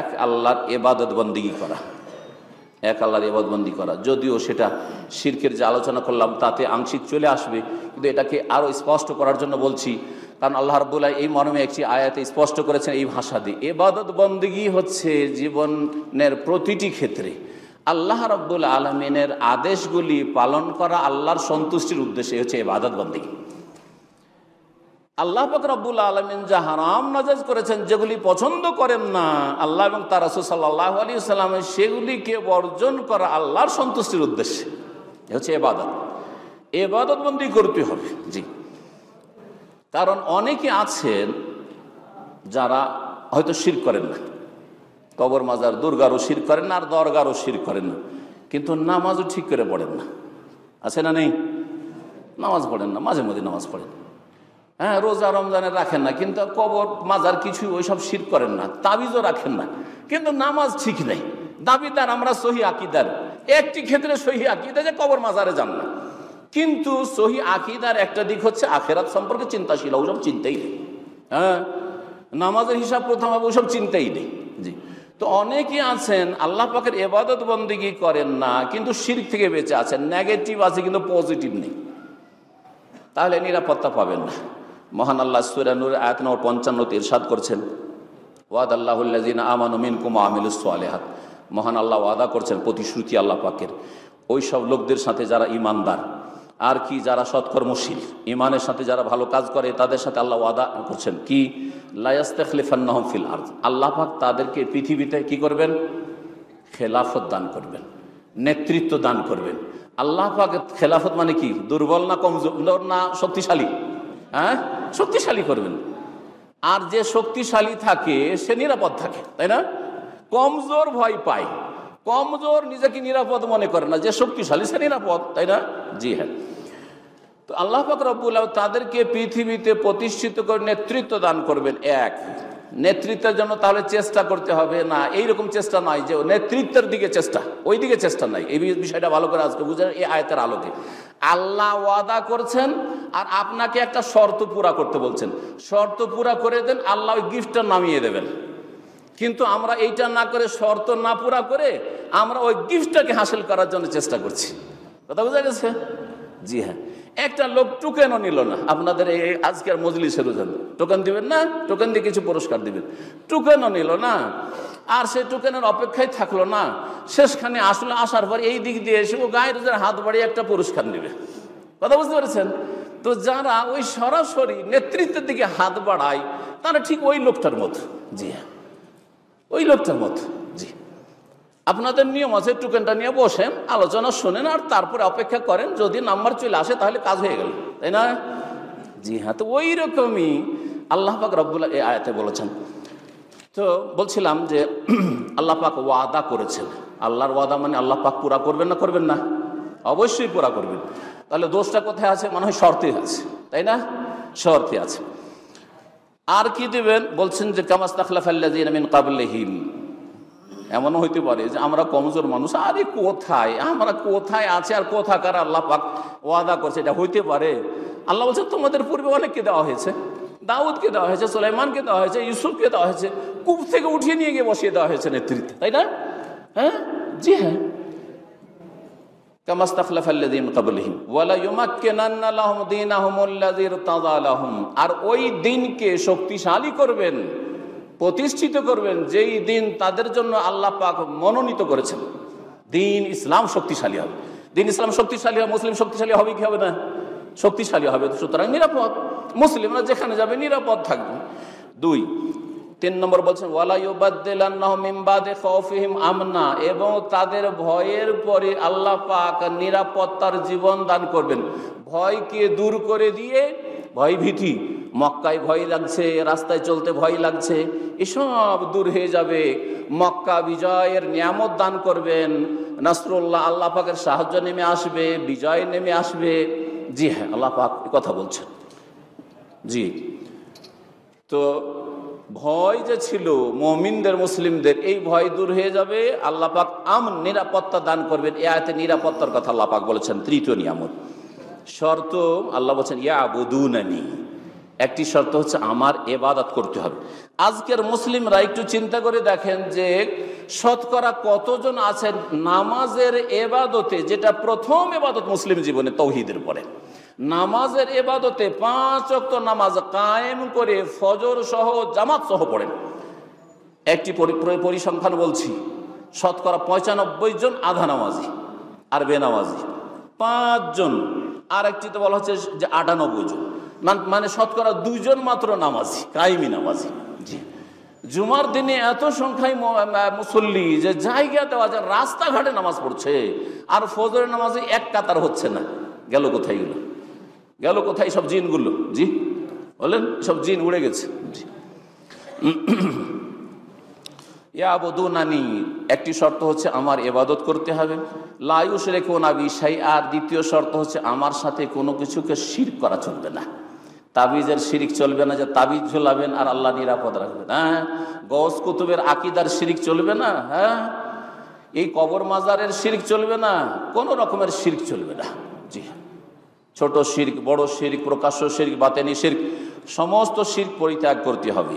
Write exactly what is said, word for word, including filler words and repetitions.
এক আল্লাহর ইবাদত বন্দেগী করা, এক আল্লাহর ইবাদত বন্দেগী করা। যদিও সেটা শিরকের যে আলোচনা করলাম তাতে আংশিক চলে আসবে, কিন্তু এটাকে আরও স্পষ্ট করার জন্য বলছি, কারণ আল্লাহ রাব্বুল আলামিন এই মর্মে একটি আয়াতে স্পষ্ট করেছেন এই ভাষা দিয়ে। ইবাদত বন্দেগী হচ্ছে জীবনের প্রতিটি ক্ষেত্রে আল্লাহ রাব্বুল আলামিনের আদেশগুলি পালন করা আল্লাহর সন্তুষ্টির উদ্দেশ্যে, হচ্ছে ইবাদত বন্দেগী। আল্লাহ পাক রব্বুল আলামিন যা হারাম নাজাজ করেছেন, যেগুলি পছন্দ করেন না আল্লাহ এবং তার রাসূল সাল্লাল্লাহু আলাইহি ওয়াসাল্লাম, সেগুলিকে বর্জন করা আল্লাহর সন্তুষ্টির উদ্দেশ্যে, এ হচ্ছে ইবাদত। ইবাদত বন্দেগী করতে হবে, জি। কারণ অনেকে আছেন যারা হয়তো শিরক করেন না, কবর মাজার দুর্গারও শিরক করেন না, আর দরগারও শিরক করেন না, কিন্তু নামাজও ঠিক করে পড়েন না। আছে না নেই? নামাজ পড়েন না, মাঝে মাঝে নামাজ পড়েন, হ্যাঁ, রোজা রমজানে রাখেন না, কিন্তু কবর মাজার কিছুই ওইসব শিরক করেন না, তাবিজও রাখেন না, কিন্তু নামাজ ঠিক নেই। দাবিদার আমরা সহি আকিদার, একটি ক্ষেত্রে সহি আকিদা যে কবর মাজারে যান না, কিন্তু সহি আকিদার একটা দিক হচ্ছে আখেরাত সম্পর্কে চিন্তাশীল, ওসব চিন্তাই নেই। হ্যাঁ, নামাজের হিসাব প্রথম হবে, ওসব চিন্তাই নেই, জি। তো অনেকে আছেন আল্লাহ পাকের ইবাদত বন্দেগী করেন না, কিন্তু শিরক থেকে বেঁচে আছেন, নেগেটিভ আছে কিন্তু পজিটিভ নেই, তাহলে নিরাপত্তা পাবেন না। মহান আল্লাহ সূরা নূর আয়াত নম্বর পঞ্চান্নতে ইরশাদ করছেন, ওয়াদাল্লাহুল্লাযিনা আমানু মিনকুম ওয়া আমিলুস সালিহাত। মহান আল্লাহ ওয়াদা করছেন, প্রতিশ্রুতি আল্লাহ পাকের ওই সব লোকদের সাথে যারা ঈমানদার, আর কি যারা সৎকর্মশীল, ঈমানের সাথে যারা ভালো কাজ করে, তাদের সাথে আল্লাহ ওয়াদা করছেন কি, লা ইস্তাখলিফান্নাহুম ফিল আরদ। আল্লাহ পাক তাদেরকে পৃথিবীতে কি করবেন? খেলাফত দান করবেন, নেতৃত্ব দান করবেন। আল্লাহ পাক খেলাফত মানে কি? দুর্বল না কমজোর না শক্তিশালী? হ্যাঁ, শক্তিশালী করবেন। আর যে শক্তিশালী থাকে সে নিরাপদ থাকে, তাই না? কমজোর ভয় পায়, কমজোর নিজেকে নিরাপদ মনে করে না। যে শক্তিশালী সে নিরাপদ, তাই না? জি হ্যাঁ। তো আল্লাহ পাক রব্বুল আলামিন তাদেরকে পৃথিবীতে প্রতিষ্ঠিত করে নেতৃত্ব দান করবেন। এক, নেতৃত্বের জন্য তাহলে চেষ্টা করতে হবে না, এইরকম চেষ্টা নয় যে নেতৃত্বের দিকে চেষ্টা, ওই দিকে চেষ্টা নাই। এই বিষয়টা ভালো করে আজকে বুঝেন এই আয়াতের আলোকে। আল্লাহ ওয়াদা করছেন আর আপনাকে একটা শর্ত পুরা করতে বলছেন, শর্ত পুরা করে দেন, আল্লাহ ওই গিফটটা নামিয়ে দেবেন। কিন্তু আমরা এইটা না করে, শর্ত না পুরা করে আমরা ওই গিফটটাকে হাসিল করার জন্য চেষ্টা করছি। কথা বোঝা গেছে? জি হ্যাঁ। একটা লোক টোকেনও নিল না, আপনাদের এই আজকের মজলিসের উদাহরণ, টোকেন দিবেন না, টোকেন দিয়ে কিছু পুরস্কার দিবেন, টোকেনও নিল না, আর সে টোকেনের অপেক্ষায় থাকলো না, শেষখানে আসলে আসার পর এই দিক দিয়ে এসে ও গায়ের ওদের হাত বাড়িয়ে একটা পুরস্কার নেবে। কথা বুঝতে পেরেছেন? তো যারা ওই সরাসরি নেতৃত্বের দিকে হাত বাড়ায় তারা ঠিক ওই লোকটার মতো। জি হ্যাঁ, ওই লোকটার মতো। জি, আপনাদের নিয়ম আছে, টোকেনটা নিয়ে বসেন, আলোচনা শোনেন, আর তারপরে অপেক্ষা করেন, যদি নাম্বার চলে আসে তাহলে কাজ হয়ে গেল, তাই না? জি হ্যাঁ। তো ওই রকমই আল্লাহ পাক রব্বুল আলামিন এই আয়াতে বলেছেন। তো বলছিলাম যে আল্লাহ পাক ওয়াদা করেছেন, আল্লাহর ওয়াদা মানে আল্লাহ পাক পুরা করবেন না, করবেন না? অবশ্যই পুরা করবেন। তাহলে দোষটা কোথায় আছে? মনে হয় শর্তে আছে, তাই না? শর্তে আছে। আর কি দেবেন? বলছেন যে কামাস্তাখলাফাল্লাযিনা মিন ক্বাবলিহিম। এমনও হইতে পারে যে আমরা কমজোর মানুষ, আরে কোথায় আমরা কোথায় আছে আর কোথাকার আল্লাহ পাক ওয়াদা করছে, এটা হইতে পারে। আল্লাহ বলছে তোমাদের পূর্বে অনেককে দেওয়া হয়েছে, দাউদকে দেওয়া হয়েছে, সুলাইমানকে দেওয়া হয়েছে, ইউসুফকে দেওয়া হয়েছে, কূপ থেকে উঠিয়ে নিয়ে গিয়ে বসিয়ে দেওয়া হয়েছে নেতৃত্ব, তাই না? হ্যাঁ, জি হ্যাঁ। কামাস্তাখলাফাল্লাযিনা মিন ক্বাবলিহিম ওয়ালা ইউমাক্কিনান্না লাহুম দীনাহুমুল্লাযী ইরতাযা লাহুম। আর ওই দিনকে শক্তিশালী করবেন, প্রতিষ্ঠিত করবেন, যেই দিন তাদের জন্য আল্লাহ পাক মনোনীত করেছেন। দিন ইসলাম শক্তিশালী হবে, দিন ইসলাম শক্তিশালী হবে, মুসলিম শক্তিশালী হবে কি হবে না? শক্তিশালী হবে। সুতরাং নিরাপদ, মুসলিমরা যেখানে যাবে নিরাপদ থাকবে। দুই, তিন নম্বর বলছেন ওয়ালা ইউবাদদিলান্নাহুম মিন বাদি খাউফিহিম আমনা। এবং তাদের ভয়ের পরে আল্লাহ পাক নিরাপত্তার জীবন দান করবেন, ভয়কে দূর করে দিয়ে। ভয় ভীতি, মক্কায় ভয় লাগছে, রাস্তায় চলতে ভয় লাগছে, এসব দূর হয়ে যাবে। মক্কা বিজয়ের নিয়ামত দান করবেন, নাসরুল্লাহ, আল্লাহ পাকের সাহায্য নেমে আসবে, বিজয় নেমে আসবে। জি হ্যাঁ, আল্লাহ পাক কথা বলছেন। জি, তো ভয় যে ছিল মুমিনদের, মুসলিমদের, এই ভয় দূর হয়ে যাবে, আল্লাহ পাক আম নিরাপত্তা দান করবেন। এ আয়াতে নিরাপত্তার কথা আল্লাহ পাক বলেছেন। তৃতীয় নিয়ামত, শর্ত, আল্লাহ বলছেন ইয়া আবুদুনানি, একটি শর্ত হচ্ছে আমার ইবাদত করতে হবে। আজকের মুসলিমরা একটু চিন্তা করে দেখেন যে শতকরা কতজন আছেন নামাজের ইবাদতে, যেটা প্রথম ইবাদত মুসলিম জীবনে তাওহীদের পরে, নামাজের ইবাদতে পাঁচ ওয়াক্ত নামাজ কায়েম করে ফজর সহ জামাত সহ পড়েন। একটি পরিসংখ্যান বলছি, শতকরা পঁচানব্বই জন আধা নামাজি আর বেনামাজি পাঁচজন, আর একটিতে বলা হচ্ছে যে আটানব্বই জন, মানে শতকরা দুজন মাত্র নামাজি, কায়েমি নামাজি। জি, জুমার দিনে এত সংখ্যায় মুসল্লি যে জায়গা দেওয়া যায় রাস্তাঘাটে নামাজ পড়ছে, আর ফজরের নামাজে এক কাতার হচ্ছে না। গেল কোথায় গুলো গেল কোথায় সব জিনগুলো? জি বলেন, সব জিন উড়ে গেছে। জি, ইয়াবুদুনানি, একটি শর্ত হচ্ছে আমার ইবাদত করতে হবে। লায়ুশ রেখো না বিষয়, আর দ্বিতীয় শর্ত হচ্ছে আমার সাথে কোনো কিছুকে শিরক করা চলবে না। তাবিজের শিরিক চলবে না, যে তাবিজ ঝোলাবেন আর আল্লাহ নিরাপদ রাখবেন। হ্যাঁ, গওস কুতুবের আকিদার শিরিক চলবে না। হ্যাঁ, এই কবর মাজারের শিরিক চলবে না, কোনো রকমের শিরিক চলবে না। জি, ছোট শিরক, বড় শিরক, প্রকাশ্য শিরক, বাতেনি শিরক, সমস্ত শিরক পরিত্যাগ করতে হবে।